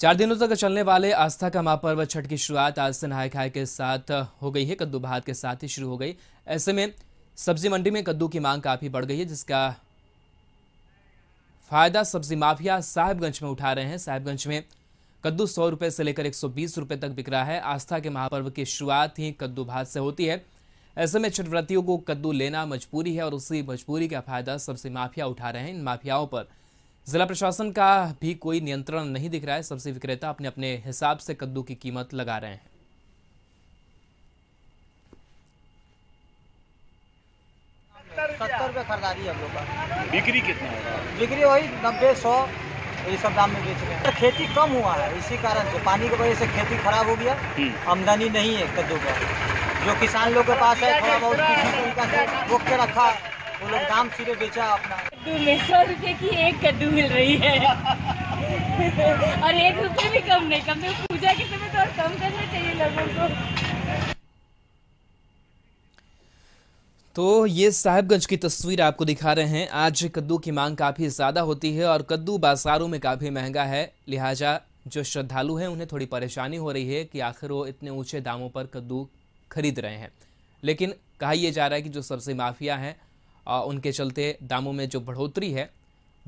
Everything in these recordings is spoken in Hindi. चार दिनों तक चलने वाले आस्था का महापर्व छठ की शुरुआत आज से नहाय खाए के साथ हो गई है। कद्दू भात के साथ ही शुरू हो गई। ऐसे में सब्जी मंडी में कद्दू की मांग काफ़ी बढ़ गई है, जिसका फायदा सब्जी माफिया साहेबगंज में उठा रहे हैं। साहेबगंज में कद्दू 100 रुपये से लेकर 120 रुपये तक बिक रहा है। आस्था के महापर्व की शुरुआत ही कद्दू भात से होती है। ऐसे में छठव्रतियों को कद्दू लेना मजबूरी है और उसी मजबूरी का फायदा सब्जी माफिया उठा रहे हैं। इन माफियाओं पर जिला प्रशासन का भी कोई नियंत्रण नहीं दिख रहा है। सब्जी विक्रेता अपने अपने हिसाब से कद्दू की कीमत लगा रहे हैं। ₹70 खरीदारी हम लोग का। बिक्री कितना है? बिक्री वही 90-100 ये सब दाम में बेच रहे हैं। खेती कम हुआ है, इसी कारण से पानी की वजह से खेती खराब हो गया। आमदनी नहीं है कद्दू का। जो किसान लोग के पास है थोड़ा बहुत वो के रखा, वो लोग दाम सीधे बेचा अपना। कद्दू में 100 रुपये की एक कद्दू मिल रही है और 1 रुपये भी कम नहीं। कम से पूजा के समय तो और कम करना चाहिए लोगों को। तो ये साहेबगंज की तस्वीर आपको दिखा रहे हैं। आज कद्दू की मांग काफ़ी ज़्यादा होती है और कद्दू बाज़ारों में काफ़ी महंगा है, लिहाजा जो श्रद्धालु हैं उन्हें थोड़ी परेशानी हो रही है कि आखिर वो इतने ऊंचे दामों पर कद्दू खरीद रहे हैं। लेकिन कहा यह जा रहा है कि जो सब्जी माफिया हैं उनके चलते दामों में जो बढ़ोतरी है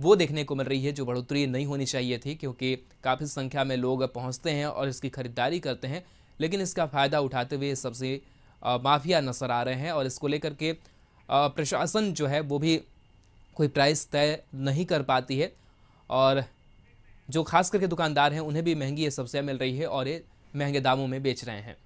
वो देखने को मिल रही है, जो बढ़ोतरी नहीं होनी चाहिए थी, क्योंकि काफ़ी संख्या में लोग पहुँचते हैं और इसकी ख़रीदारी करते हैं। लेकिन इसका फ़ायदा उठाते हुए सब्जी माफिया नजर आ रहे हैं और इसको लेकर के प्रशासन जो है वो भी कोई प्राइस तय नहीं कर पाती है और जो खास करके दुकानदार हैं उन्हें भी महंगी ये सब्जियाँ मिल रही है और ये महंगे दामों में बेच रहे हैं।